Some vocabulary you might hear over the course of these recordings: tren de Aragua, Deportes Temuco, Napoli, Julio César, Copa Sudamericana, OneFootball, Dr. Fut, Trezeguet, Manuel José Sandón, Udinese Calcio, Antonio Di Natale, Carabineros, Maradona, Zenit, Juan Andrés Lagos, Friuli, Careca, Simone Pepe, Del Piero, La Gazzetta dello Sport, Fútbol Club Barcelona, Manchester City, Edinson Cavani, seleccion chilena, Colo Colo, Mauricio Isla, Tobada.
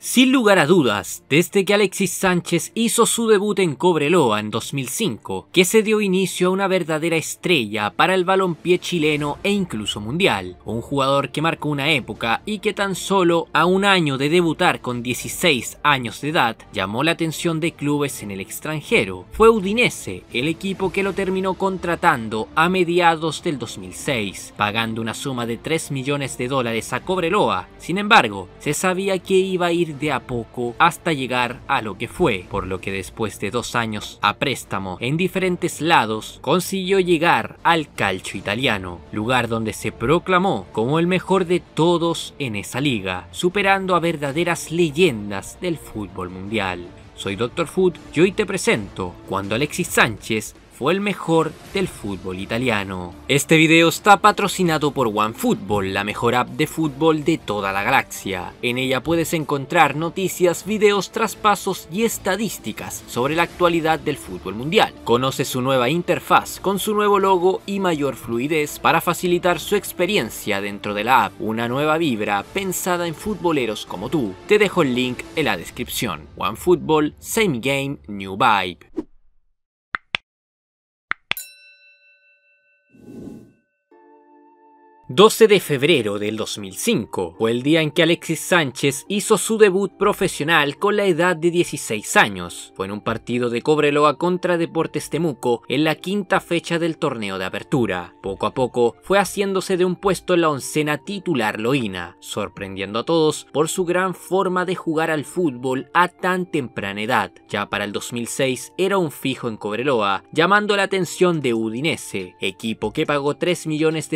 Sin lugar a dudas, desde que Alexis Sánchez hizo su debut en Cobreloa en 2005, que se dio inicio a una verdadera estrella para el balompié chileno e incluso mundial, un jugador que marcó una época y que tan solo a un año de debutar con 16 años de edad, llamó la atención de clubes en el extranjero. Fue Udinese el equipo que lo terminó contratando a mediados del 2006, pagando una suma de $3 millones a Cobreloa. Sin embargo, se sabía que iba a ir de a poco hasta llegar a lo que fue, por lo que después de 2 años a préstamo en diferentes lados consiguió llegar al calcio italiano, lugar donde se proclamó como el mejor de todos en esa liga, superando a verdaderas leyendas del fútbol mundial. Soy Dr. Food y hoy te presento cuando Alexis Sánchez fue el mejor del fútbol italiano. Este video está patrocinado por OneFootball, la mejor app de fútbol de toda la galaxia. En ella puedes encontrar noticias, videos, traspasos y estadísticas sobre la actualidad del fútbol mundial. Conoce su nueva interfaz con su nuevo logo y mayor fluidez para facilitar su experiencia dentro de la app, una nueva vibra pensada en futboleros como tú. Te dejo el link en la descripción. OneFootball, same game, new vibe. El 12 de febrero del 2005 fue el día en que Alexis Sánchez hizo su debut profesional con la edad de 16 años. Fue en un partido de Cobreloa contra Deportes Temuco en la 5ª fecha del torneo de apertura. Poco a poco fue haciéndose de un puesto en la oncena titular loína, sorprendiendo a todos por su gran forma de jugar al fútbol a tan temprana edad. Ya para el 2006 era un fijo en Cobreloa, llamando la atención de Udinese, equipo que pagó $3 millones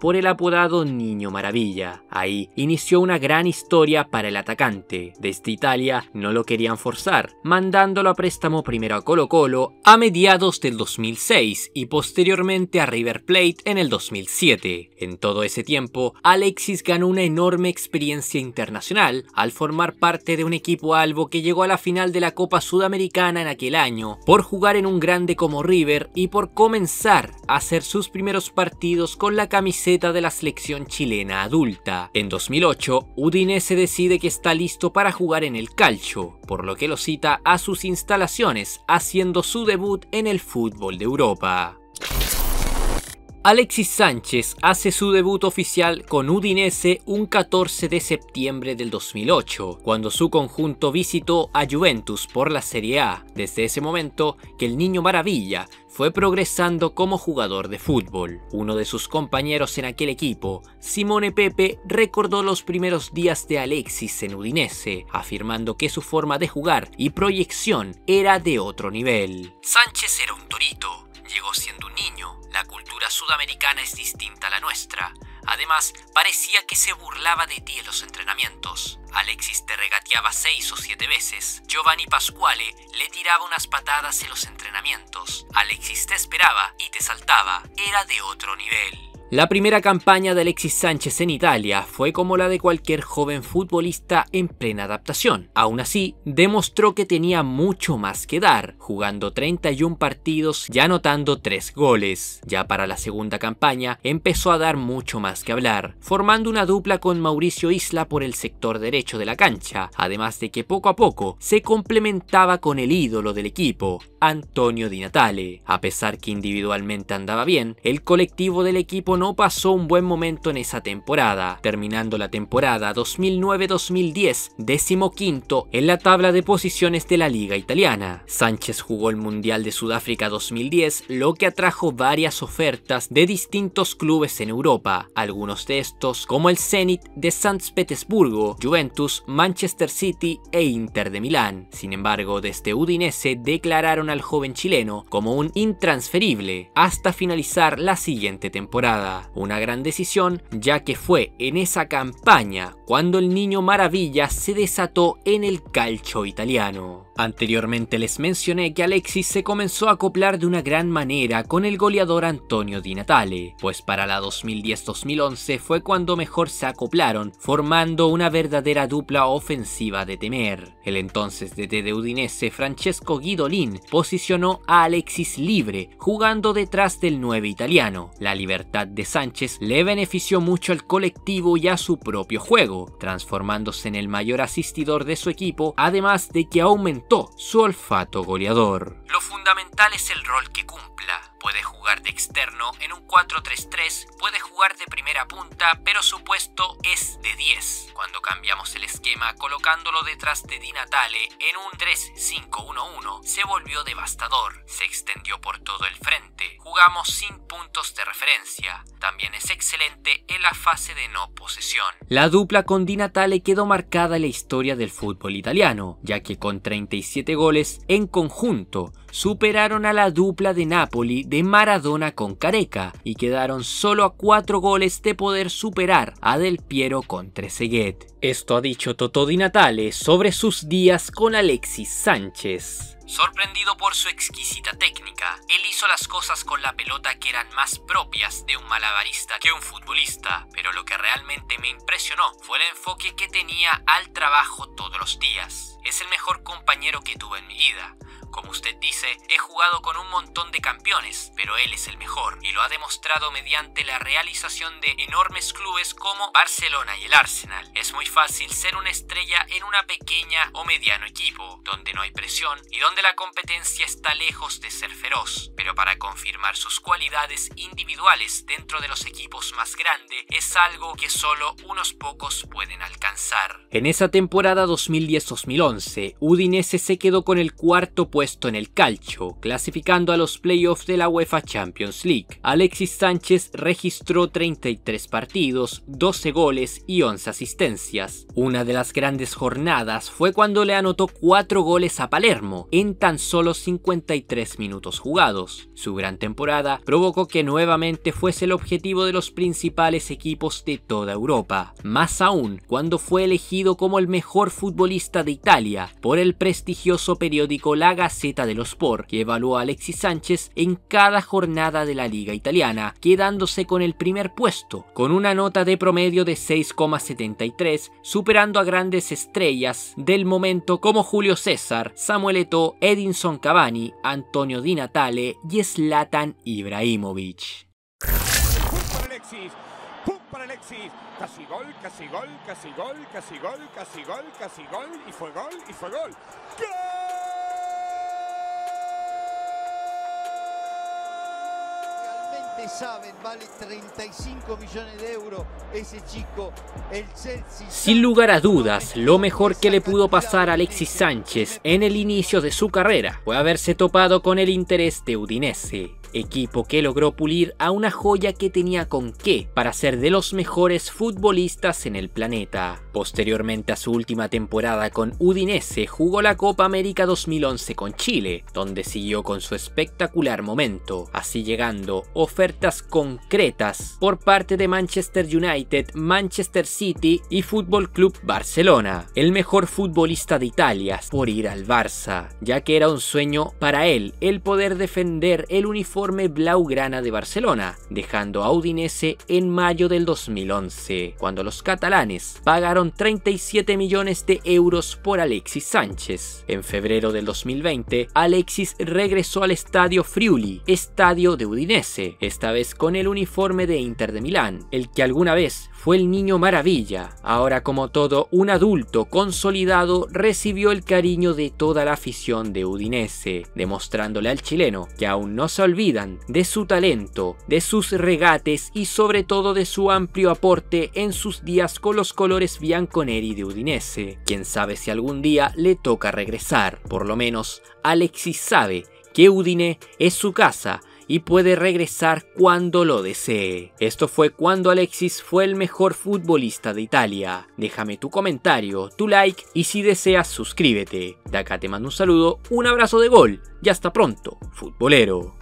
por el apodado Niño Maravilla. Ahí inició una gran historia para el atacante. Desde Italia no lo querían forzar, mandándolo a préstamo primero a Colo Colo a mediados del 2006 y posteriormente a River Plate en el 2007. En todo ese tiempo, Alexis ganó una enorme experiencia internacional al formar parte de un equipo albo que llegó a la final de la Copa Sudamericana en aquel año, por jugar en un grande como River y por comenzar a hacer sus primeros partidos con la camiseta de la selección chilena adulta. En 2008, Udinese decide que está listo para jugar en el calcio, por lo que lo cita a sus instalaciones, haciendo su debut en el fútbol de Europa. Alexis Sánchez hace su debut oficial con Udinese un 14 de septiembre del 2008, cuando su conjunto visitó a Juventus por la Serie A. Desde ese momento que el Niño Maravilla fue progresando como jugador de fútbol. Uno de sus compañeros en aquel equipo, Simone Pepe, recordó los primeros días de Alexis en Udinese, afirmando que su forma de jugar y proyección era de otro nivel. Sánchez era un torito, llegó siendo un niño, la cultura sudamericana es distinta a la nuestra. Además, parecía que se burlaba de ti en los entrenamientos. Alexis te regateaba 6 o 7 veces. Giovanni Pasquale le tiraba unas patadas en los entrenamientos. Alexis te esperaba y te saltaba. Era de otro nivel. La primera campaña de Alexis Sánchez en Italia fue como la de cualquier joven futbolista en plena adaptación. Aún así, demostró que tenía mucho más que dar, jugando 31 partidos y anotando 3 goles. Ya para la segunda campaña, empezó a dar mucho más que hablar, formando una dupla con Mauricio Isla por el sector derecho de la cancha, además de que poco a poco se complementaba con el ídolo del equipo, Antonio Di Natale. A pesar que individualmente andaba bien, el colectivo del equipo no pasó un buen momento en esa temporada, terminando la temporada 2009-2010 decimoquinto en la tabla de posiciones de la liga italiana. Sánchez jugó el Mundial de Sudáfrica 2010, lo que atrajo varias ofertas de distintos clubes en Europa, algunos de estos como el Zenit de San Petersburgo, Juventus, Manchester City e Inter de Milán. Sin embargo, desde Udinese declararon al joven chileno como un intransferible hasta finalizar la siguiente temporada. Una gran decisión, ya que fue en esa campaña cuando el Niño Maravilla se desató en el calcio italiano. Anteriormente les mencioné que Alexis se comenzó a acoplar de una gran manera con el goleador Antonio Di Natale, pues para la 2010-2011 fue cuando mejor se acoplaron, formando una verdadera dupla ofensiva de temer. El entonces DT de Udinese, Francesco Guidolin, posicionó a Alexis libre, jugando detrás del 9 italiano. La libertad de de Sánchez le benefició mucho al colectivo y a su propio juego, transformándose en el mayor asistidor de su equipo, además de que aumentó su olfato goleador. Lo fundamental es el rol que cumpla. Puede jugar de externo en un 4-3-3, puede jugar de primera punta, pero su puesto es de 10. Cuando cambiamos el esquema colocándolo detrás de Di Natale en un 3-5-1-1, se volvió devastador, se extendió por todo el frente, jugamos sin puntos de referencia. También es excelente en la fase de no posesión. La dupla con Di Natale quedó marcada en la historia del fútbol italiano, ya que con 37 goles en conjunto, superaron a la dupla de Napoli de Maradona con Careca y quedaron solo a 4 goles de poder superar a Del Piero con Trezeguet. Esto ha dicho Totò Di Natale sobre sus días con Alexis Sánchez. Sorprendido por su exquisita técnica, él hizo las cosas con la pelota que eran más propias de un malabarista que un futbolista, pero lo que realmente me impresionó fue el enfoque que tenía al trabajo todos los días. Es el mejor compañero que tuve en mi vida. Como usted dice, he jugado con un montón de campeones, pero él es el mejor y lo ha demostrado mediante la realización de enormes clubes como Barcelona y el Arsenal. Es muy fácil ser una estrella en una pequeña o mediano equipo, donde no hay presión y donde la competencia está lejos de ser feroz, pero para confirmar sus cualidades individuales dentro de los equipos más grandes es algo que solo unos pocos pueden alcanzar. En esa temporada 2010-2011, Udinese se quedó con el cuarto puesto en el calcio, clasificando a los playoffs de la UEFA Champions League. Alexis Sánchez registró 33 partidos, 12 goles y 11 asistencias. Una de las grandes jornadas fue cuando le anotó 4 goles a Palermo en tan solo 53 minutos jugados. Su gran temporada provocó que nuevamente fuese el objetivo de los principales equipos de toda Europa, más aún cuando fue elegido como el mejor futbolista de Italia por el prestigioso periódico La Gazzetta dello Sport, que evaluó a Alexis Sánchez en cada jornada de la liga italiana, quedándose con el primer puesto, con una nota de promedio de 6,73, superando a grandes estrellas del momento como Julio César, Samuel Eto'o, Edinson Cavani, Antonio Di Natale y Zlatan Ibrahimovic. Alexis, casi gol, casi gol, casi gol, casi gol, casi gol, casi gol, y fue gol, y fue gol. ¡Gol! Saben, vale 35 millones de euros ese chico, el Chelsea. Sin lugar a dudas, lo mejor que le pudo pasar a Alexis Sánchez en el inicio de su carrera fue haberse topado con el interés de Udinese, equipo que logró pulir a una joya que tenía con qué para ser de los mejores futbolistas en el planeta. Posteriormente a su última temporada con Udinese, jugó la Copa América 2011 con Chile, donde siguió con su espectacular momento, así llegando ofertas concretas por parte de Manchester United, Manchester City y Fútbol Club Barcelona. El mejor futbolista de Italia por ir al Barça, ya que era un sueño para él el poder defender el uniforme blaugrana de Barcelona, dejando a Udinese en mayo del 2011, cuando los catalanes pagaron 37 millones de euros por Alexis Sánchez. En febrero del 2020, Alexis regresó al estadio Friuli, estadio de Udinese, esta vez con el uniforme de Inter de Milán, el que alguna vez fue el niño maravilla. Ahora, como todo un adulto consolidado, recibió el cariño de toda la afición de Udinese, demostrándole al chileno que aún no se olvida de su talento, de sus regates y sobre todo de su amplio aporte en sus días con los colores bianconeri de Udinese. Quién sabe si algún día le toca regresar. Por lo menos Alexis sabe que Udine es su casa y puede regresar cuando lo desee. Esto fue cuando Alexis fue el mejor futbolista de Italia. Déjame tu comentario, tu like y si deseas suscríbete. De acá te mando un saludo, un abrazo de gol y hasta pronto, futbolero.